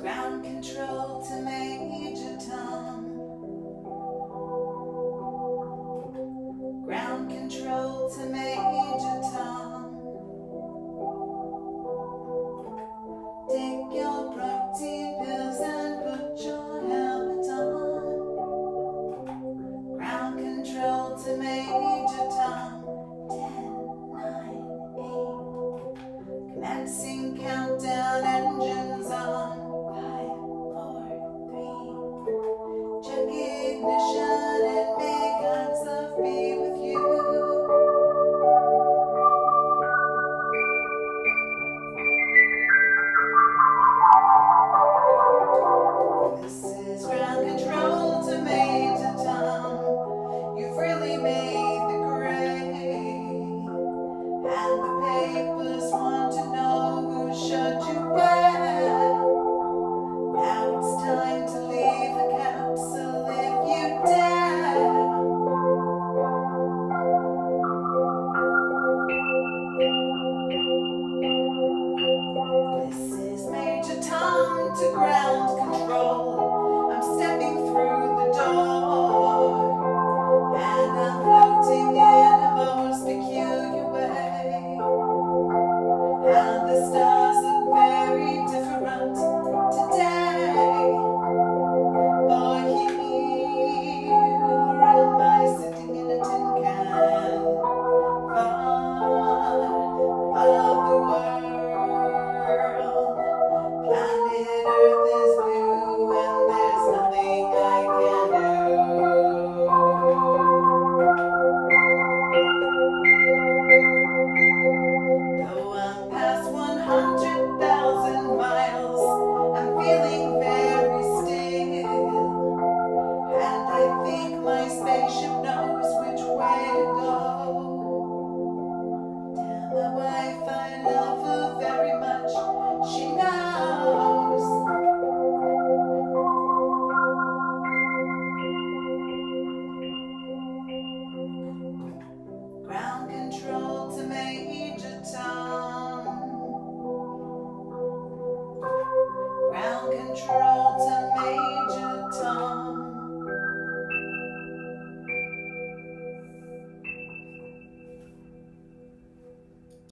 Ground control to Major Tom. Ground control to Major Tom. Take your protein pills and put your helmet on. Ground control to Major Tom. 10, 9, 8. Commencing countdown, engines on. To ground control, I'm stepping through the door, and I'm floating in a most peculiar way, and the stars look very different today, for here am I sitting in a tin can, far above the world. Ground control to Major Tom.